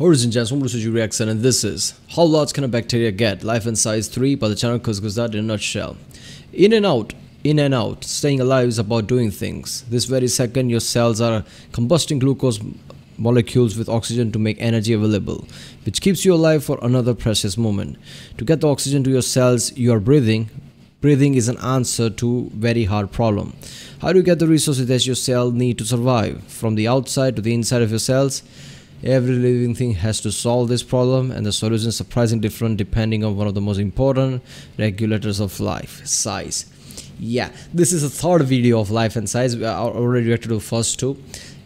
Ladies and gents, welcome to Suji Reaction, and this is How Large Can a Bacteria Get? Life in Size 3 by the channel Kurzgesagt in a nutshell. In and out, staying alive is about doing things. This very second, your cells are combusting glucose molecules with oxygen to make energy available, which keeps you alive for another precious moment. To get the oxygen to your cells, you are breathing. Breathing is an answer to very hard problem. How do you get the resources that your cell need to survive? From the outside to the inside of your cells, every living thing has to solve this problem, and the solution is surprisingly different depending on one of the most important regulators of life, size. Yeah, this is the third video of life and size. I already reacted to the first two.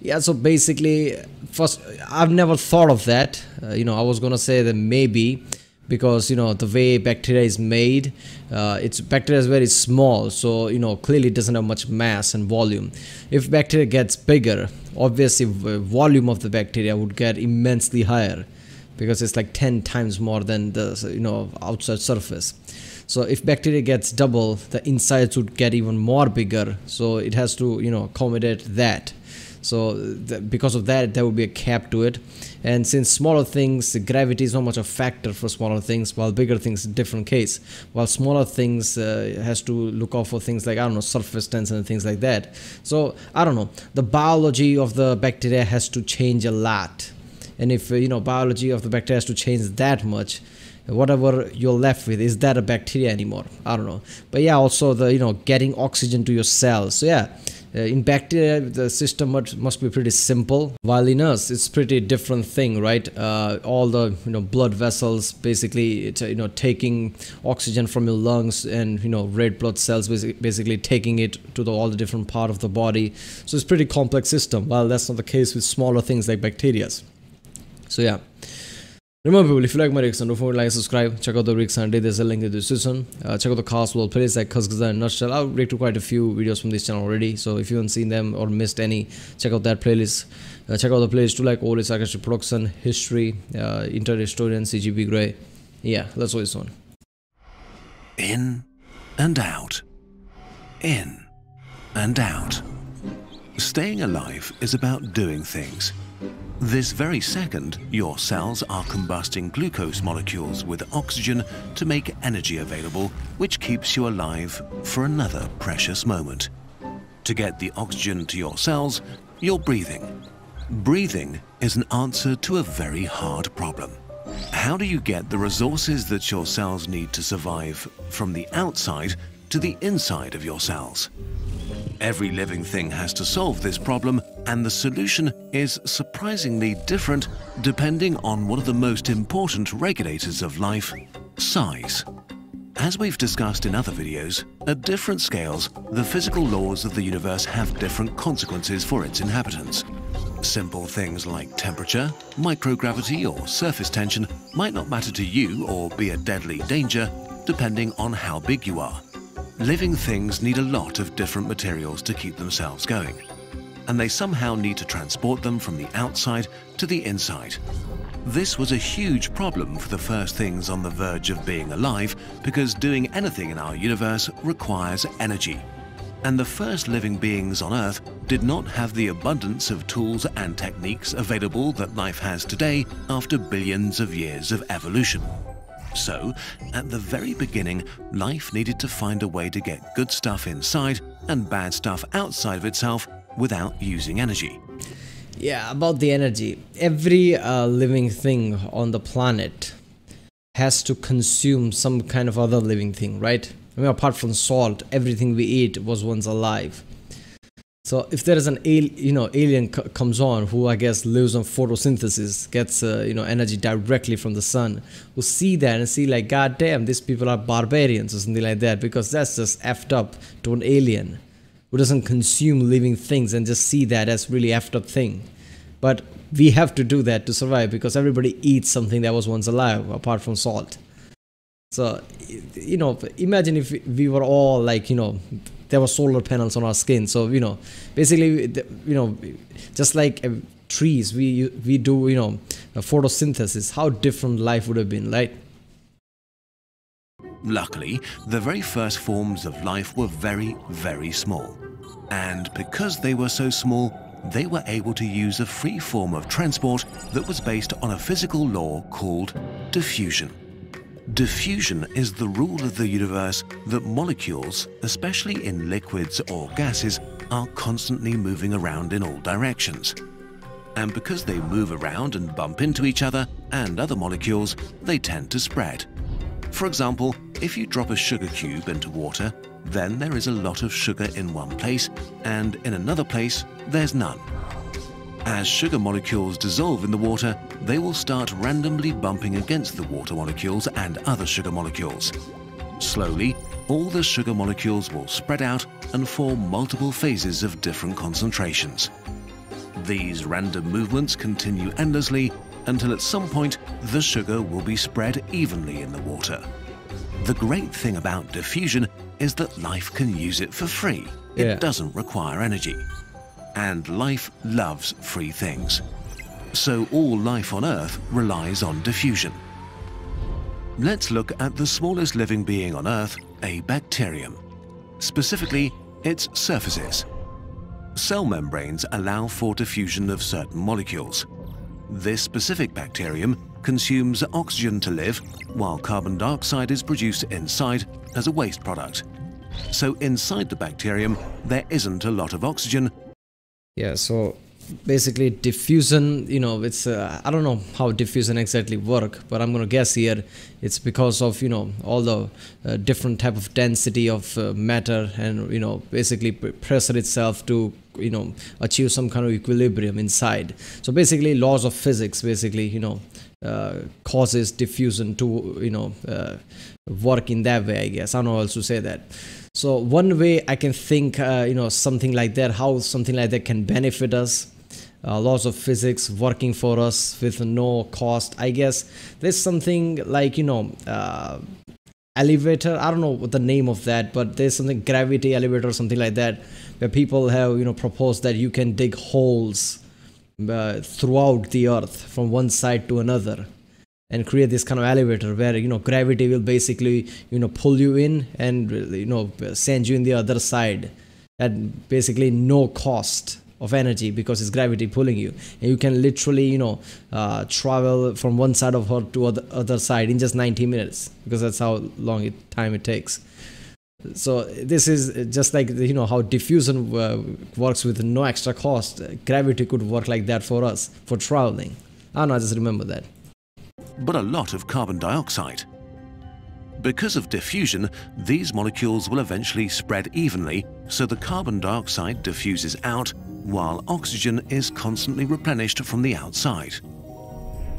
Yeah, so basically, first, I've never thought of that. I was gonna say that maybe, because the way bacteria is made, its bacteria is very small, so clearly it doesn't have much mass and volume. If bacteria gets bigger, obviously volume of the bacteria would get immensely higher, because it's like 10 times more than the outside surface. So if bacteria gets double, the insides would get even more bigger, so it has to accommodate that. So because of that, there would be a cap to it, and since smaller things, gravity is not much a factor for smaller things, while bigger things, different case. While smaller things has to look out for things like, surface tension and things like that. So the biology of the bacteria has to change a lot, and if biology of the bacteria has to change that much, whatever you're left with, is that a bacteria anymore? I don't know. But yeah, also the getting oxygen to your cells. So yeah. In bacteria, the system must be pretty simple, while in us, it's pretty different thing, right? All the blood vessels, basically, it's, taking oxygen from your lungs, and red blood cells basically taking it to all the different part of the body. So it's pretty complex system, while that's not the case with smaller things like bacteria. So yeah. Remember people, if you like my reaction, don't forget to like and subscribe. Check out the reaction today, there's a link in the description. Check out the cast world playlist like Kurzgesagt in a nutshell. I've reacted to quite a few videos from this channel already, so if you haven't seen them or missed any, check out that playlist. Check out the playlist too, like old sarcastic production, history, internet historian, CGB Grey. Yeah, that's always on. In and out. In and out. Staying alive is about doing things. This very second, your cells are combusting glucose molecules with oxygen to make energy available, which keeps you alive for another precious moment. To get the oxygen to your cells, you're breathing. Breathing is an answer to a very hard problem. How do you get the resources that your cells need to survive from the outside to the inside of your cells? Every living thing has to solve this problem, and the solution is surprisingly different depending on one of the most important regulators of life, size. As we've discussed in other videos, at different scales, the physical laws of the universe have different consequences for its inhabitants. Simple things like temperature, microgravity, or surface tension might not matter to you or be a deadly danger depending on how big you are. Living things need a lot of different materials to keep themselves going, and they somehow need to transport them from the outside to the inside. This was a huge problem for the first things on the verge of being alive, because doing anything in our universe requires energy. And the first living beings on Earth did not have the abundance of tools and techniques available that life has today after billions of years of evolution. So, at the very beginning, life needed to find a way to get good stuff inside and bad stuff outside of itself without using energy. Yeah, about the energy. Every living thing on the planet has to consume some kind of other living thing, right? Apart from salt, everything we eat was once alive. So if there is an alien comes on, who I guess lives on photosynthesis, gets energy directly from the sun, will see that and see like, god damn, these people are barbarians or something like that, because that's just effed up to an alien who doesn't consume living things and just see that as really effed up thing. But we have to do that to survive, because everybody eats something that was once alive apart from salt. So imagine if we were all like, there were solar panels on our skin. So basically, just like trees, we do a photosynthesis. How different life would have been, right? Luckily, the very first forms of life were very, very small, and because they were so small, they were able to use a free form of transport that was based on a physical law called diffusion. Diffusion is the rule of the universe that molecules, especially in liquids or gases, are constantly moving around in all directions. And because they move around and bump into each other and other molecules, they tend to spread. For example, if you drop a sugar cube into water, then there is a lot of sugar in one place, and in another place, there's none. As sugar molecules dissolve in the water, they will start randomly bumping against the water molecules and other sugar molecules. Slowly, all the sugar molecules will spread out and form multiple phases of different concentrations. These random movements continue endlessly until at some point the sugar will be spread evenly in the water. The great thing about diffusion is that life can use it for free. It doesn't require energy. And life loves free things. So all life on Earth relies on diffusion. Let's look at the smallest living being on Earth, a bacterium. Specifically, its surfaces. Cell membranes allow for diffusion of certain molecules. This specific bacterium consumes oxygen to live, while carbon dioxide is produced inside as a waste product. So inside the bacterium, there isn't a lot of oxygen. Yeah, so basically diffusion, it's, I don't know how diffusion exactly work, but I'm going to guess here it's because of, all the different type of density of matter and, basically pressure itself to, achieve some kind of equilibrium inside. So basically laws of physics, basically, causes diffusion to, work in that way, I guess. I don't know how else to say that. So one way I can think, something like that, how something like that can benefit us, laws of physics working for us with no cost, I guess. There's something like, elevator, I don't know what the name of that, but there's something, gravity elevator or something like that, where people have, proposed that you can dig holes throughout the earth from one side to another, and create this kind of elevator where gravity will basically pull you in and send you in the other side at basically no cost of energy, because it's gravity pulling you, and you can literally travel from one side of Earth to the other side in just 90 minutes, because that's how long time it takes. So this is just like how diffusion works with no extra cost. Gravity could work like that for us for traveling. I don't know, I just remember that. But a lot of carbon dioxide. Because of diffusion, these molecules will eventually spread evenly, so the carbon dioxide diffuses out, while oxygen is constantly replenished from the outside.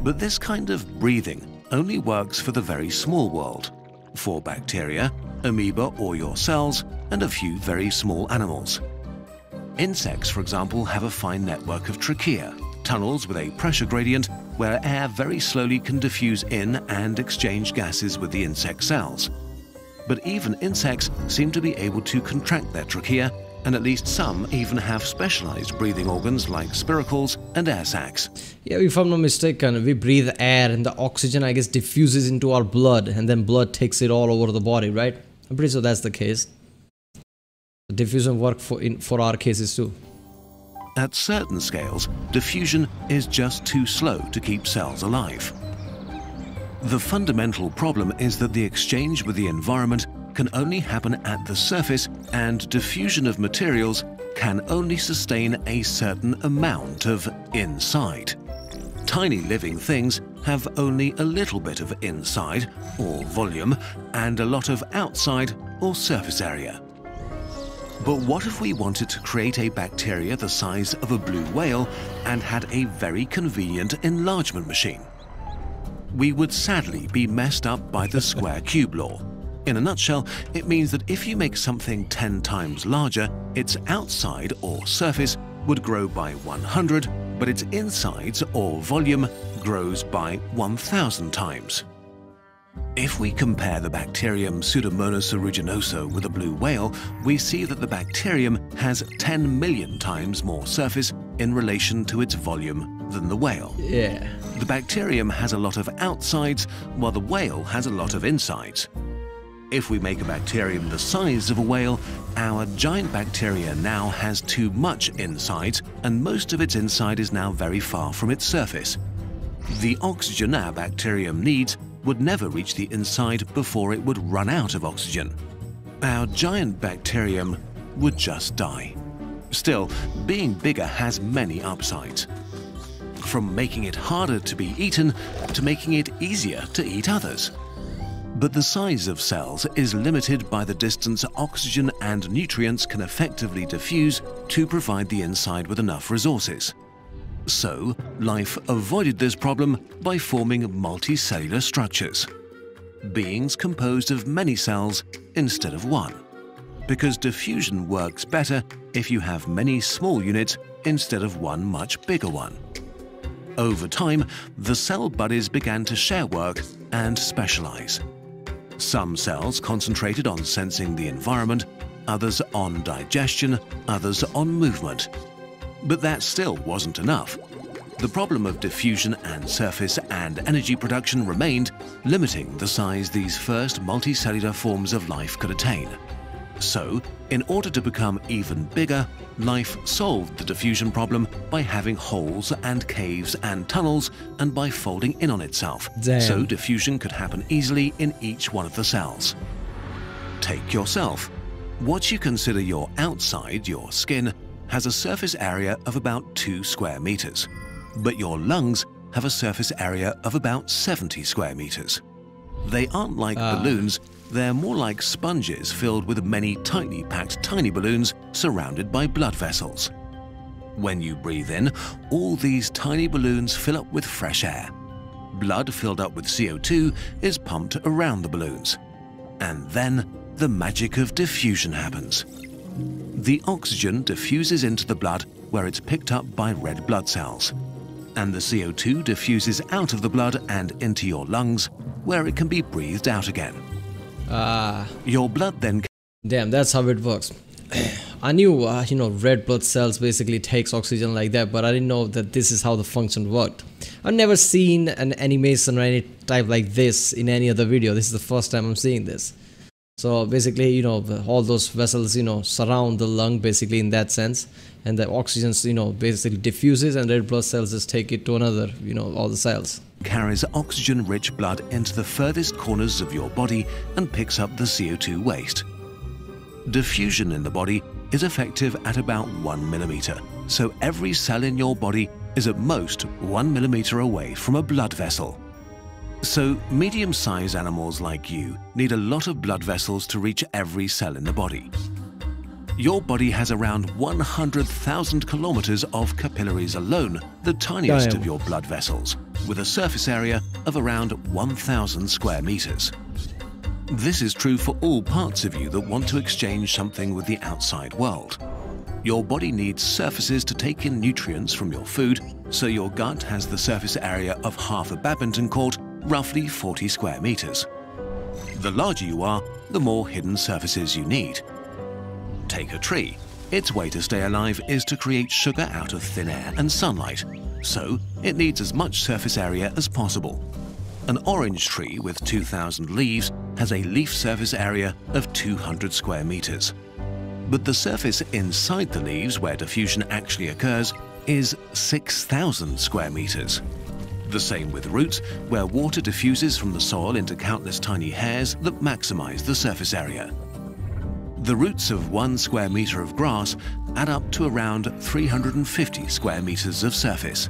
But this kind of breathing only works for the very small world, for bacteria, amoeba or your cells, and a few very small animals. Insects, for example, have a fine network of trachea, tunnels with a pressure gradient where air very slowly can diffuse in and exchange gases with the insect cells. But even insects seem to be able to contract their trachea, and at least some even have specialized breathing organs like spiracles and air sacs. Yeah, if I'm not mistaken, we breathe air and the oxygen, I guess, diffuses into our blood, and then blood takes it all over the body, right? I'm pretty sure that's the case. Diffusion works for our cases too. At certain scales, diffusion is just too slow to keep cells alive. The fundamental problem is that the exchange with the environment can only happen at the surface, and diffusion of materials can only sustain a certain amount of inside. Tiny living things have only a little bit of inside, or volume, and a lot of outside, or surface area. But what if we wanted to create a bacteria the size of a blue whale and had a very convenient enlargement machine? We would sadly be messed up by the square cube law. In a nutshell, it means that if you make something 10 times larger, its outside or surface would grow by 100, but its insides or volume grows by 1,000 times. If we compare the bacterium Pseudomonas aeruginosa with a blue whale, we see that the bacterium has 10 million times more surface in relation to its volume than the whale. Yeah. The bacterium has a lot of outsides, while the whale has a lot of insides. If we make a bacterium the size of a whale, our giant bacteria now has too much inside, and most of its inside is now very far from its surface. The oxygen our bacterium needs would never reach the inside before it would run out of oxygen. Our giant bacterium would just die. Still, being bigger has many upsides. From making it harder to be eaten to making it easier to eat others. But the size of cells is limited by the distance oxygen and nutrients can effectively diffuse to provide the inside with enough resources. So, life avoided this problem by forming multicellular structures. Beings composed of many cells instead of one. Because diffusion works better if you have many small units instead of one much bigger one. Over time, the cell buddies began to share work and specialize. Some cells concentrated on sensing the environment, others on digestion, others on movement. But that still wasn't enough. The problem of diffusion and surface and energy production remained, limiting the size these first multicellular forms of life could attain. So, in order to become even bigger, life solved the diffusion problem by having holes and caves and tunnels and by folding in on itself. Damn. So diffusion could happen easily in each one of the cells. Take yourself. What you consider your outside, your skin, has a surface area of about 2 square meters. But your lungs have a surface area of about 70 square meters. They aren't like balloons. They're more like sponges filled with many tightly packed tiny balloons surrounded by blood vessels. When you breathe in, all these tiny balloons fill up with fresh air. Blood filled up with CO2 is pumped around the balloons. And then the magic of diffusion happens. The oxygen diffuses into the blood where it's picked up by red blood cells. And the CO2 diffuses out of the blood and into your lungs where it can be breathed out again. Your blood then. Damn, that's how it works. I knew, red blood cells basically takes oxygen like that, but I didn't know that this is how the function worked. I've never seen an animation or any type like this in any other video. This is the first time I'm seeing this. So basically, all those vessels, surround the lung basically in that sense, and the oxygen, basically diffuses, and red blood cells just take it to another, all the cells. Carries oxygen-rich blood into the furthest corners of your body and picks up the CO2 waste. Diffusion in the body is effective at about 1 millimeter, so every cell in your body is at most 1 millimeter away from a blood vessel. So medium-sized animals like you need a lot of blood vessels to reach every cell in the body. Your body has around 100,000 kilometers of capillaries alone, the tiniest of your blood vessels, with a surface area of around 1,000 square meters. This is true for all parts of you that want to exchange something with the outside world. Your body needs surfaces to take in nutrients from your food, so your gut has the surface area of half a badminton court, roughly 40 square meters. The larger you are, the more hidden surfaces you need. Take a tree. Its way to stay alive is to create sugar out of thin air and sunlight, so it needs as much surface area as possible. An orange tree with 2,000 leaves has a leaf surface area of 200 square meters. But the surface inside the leaves, where diffusion actually occurs, is 6,000 square meters. The same with roots, where water diffuses from the soil into countless tiny hairs that maximize the surface area. The roots of 1 square meter of grass add up to around 350 square meters of surface.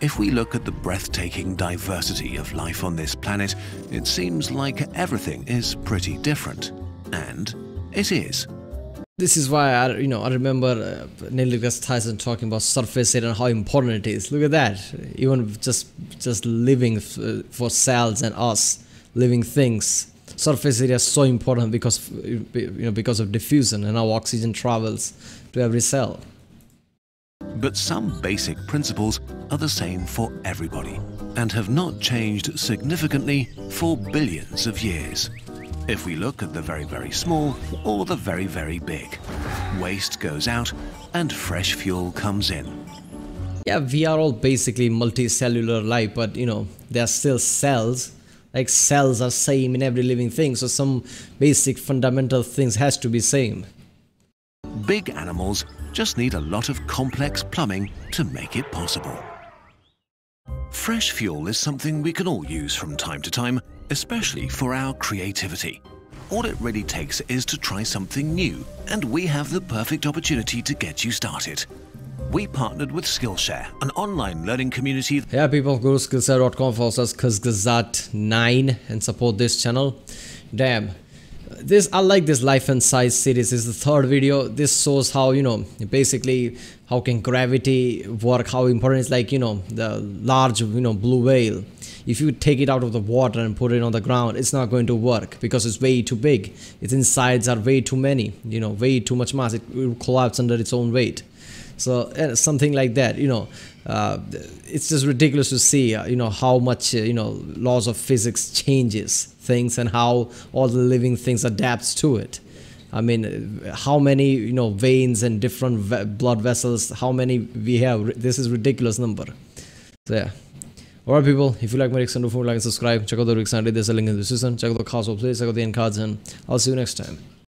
If we look at the breathtaking diversity of life on this planet, it seems like everything is pretty different. And it is. This is why I remember Neil deGrasse Tyson talking about surface area and how important it is. Look at that. Even just living for cells and us living things, surface area is so important because of diffusion and how oxygen travels to every cell. But some basic principles are the same for everybody and have not changed significantly for billions of years. If we look at the very, very small or the very, very big, waste goes out and fresh fuel comes in. Yeah, we are all basically multicellular life, but, they're still cells Like cells are same in every living thing, so some basic fundamental things has to be same. Big animals just need a lot of complex plumbing to make it possible. Fresh fuel is something we can all use from time to time, especially for our creativity. All it really takes is to try something new, and we have the perfect opportunity to get you started. We partnered with Skillshare, an online learning community. Yeah, people, go to Skillshare.com/Kurzgesagt9 and support this channel. Damn. I like this life and size series. This is the third video. This shows how, you know, basically how can gravity work, how important it's like, you know, the large, you know, blue whale. If you take it out of the water and put it on the ground, it's not going to work because it's way too big. Its insides are way too many, you know, way too much mass. It will collapse under its own weight. So something like that, you know, it's just ridiculous to see, you know, how much, you know, laws of physics changes things and how all the living things adapts to it. I mean, how many, you know, veins and different blood vessels, how many we have. This is ridiculous number. So yeah. Alright people, if you like my reaction, don't forget to like and subscribe. Check out the reaction, there's a link in the description. Check out the cards, please. Check out the end cards, and I'll see you next time.